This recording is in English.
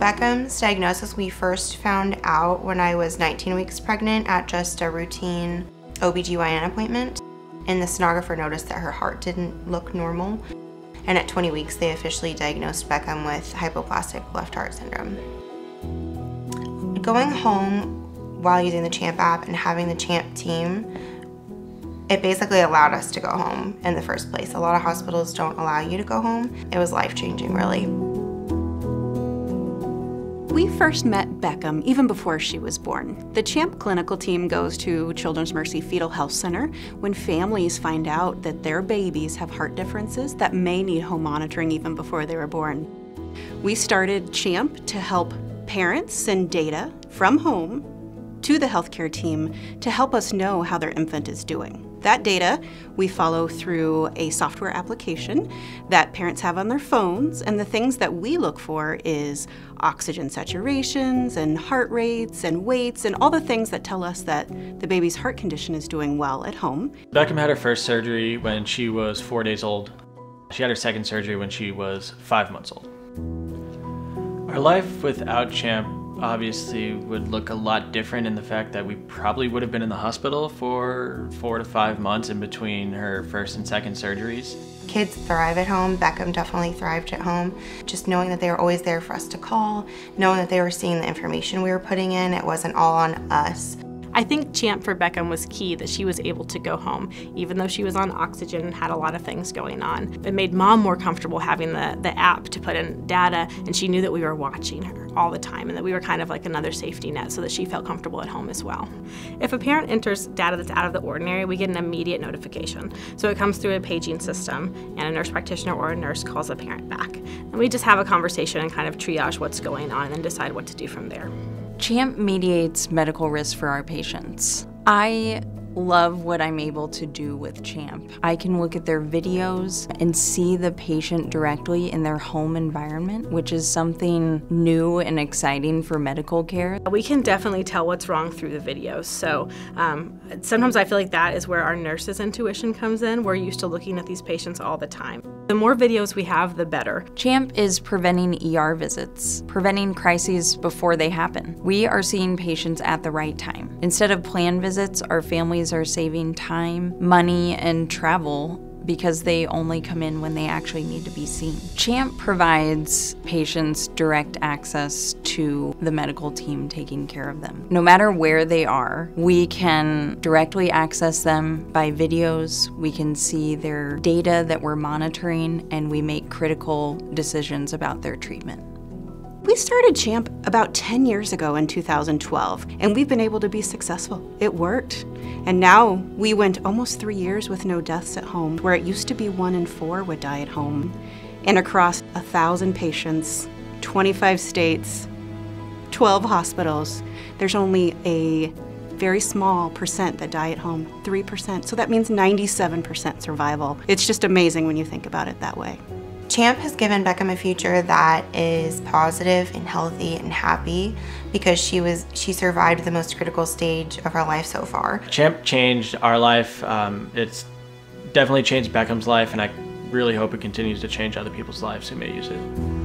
Beckham's diagnosis we first found out when I was 19 weeks pregnant at just a routine OBGYN appointment, and the sonographer noticed that her heart didn't look normal. And at 20 weeks, they officially diagnosed Beckham with hypoplastic left heart syndrome. Going home while using the CHAMP app and having the CHAMP team, it basically allowed us to go home in the first place. A lot of hospitals don't allow you to go home. It was life-changing, really. We first met Beckham even before she was born. The CHAMP clinical team goes to Children's Mercy Fetal Health Center when families find out that their babies have heart differences that may need home monitoring even before they were born. We started CHAMP to help parents send data from home to the healthcare team to help us know how their infant is doing. That data we follow through a software application that parents have on their phones, and the things that we look for is oxygen saturations and heart rates and weights and all the things that tell us that the baby's heart condition is doing well at home. Beckham had her first surgery when she was 4 days old. She had her second surgery when she was 5 months old. Our life without CHAMP obviously would look a lot different, in the fact that we probably would have been in the hospital for 4 to 5 months in between her first and second surgeries. Kids thrive at home. Beckham definitely thrived at home. Just knowing that they were always there for us to call, knowing that they were seeing the information we were putting in, it wasn't all on us. I think CHAMP for Beckham was key, that she was able to go home, even though she was on oxygen and had a lot of things going on. It made Mom more comfortable having the app to put in data, and she knew that we were watching her all the time and that we were kind of like another safety net, so that she felt comfortable at home as well. If a parent enters data that's out of the ordinary, we get an immediate notification. So it comes through a paging system, and a nurse practitioner or a nurse calls the parent back. And we just have a conversation and kind of triage what's going on and then decide what to do from there. CHAMP mediates medical risk for our patients. I love what I'm able to do with CHAMP. I can look at their videos and see the patient directly in their home environment, which is something new and exciting for medical care. We can definitely tell what's wrong through the videos, so sometimes I feel like that is where our nurse's intuition comes in. We're used to looking at these patients all the time. The more videos we have, the better. CHAMP is preventing ER visits, preventing crises before they happen. We are seeing patients at the right time. Instead of planned visits, our families are saving time, money, and travel because they only come in when they actually need to be seen. CHAMP provides patients direct access to the medical team taking care of them. No matter where they are, we can directly access them by videos, we can see their data that we're monitoring, and we make critical decisions about their treatment. We started CHAMP about 10 years ago in 2012, and we've been able to be successful. It worked. And now we went almost 3 years with no deaths at home, where it used to be 1 in 4 would die at home. And across 1,000 patients, 25 states, 12 hospitals, there's only a very small percent that die at home, 3%. So that means 97% survival. It's just amazing when you think about it that way. CHAMP has given Beckham a future that is positive and healthy and happy, because she survived the most critical stage of her life so far. CHAMP changed our life. It's definitely changed Beckham's life, and I really hope it continues to change other people's lives who may use it.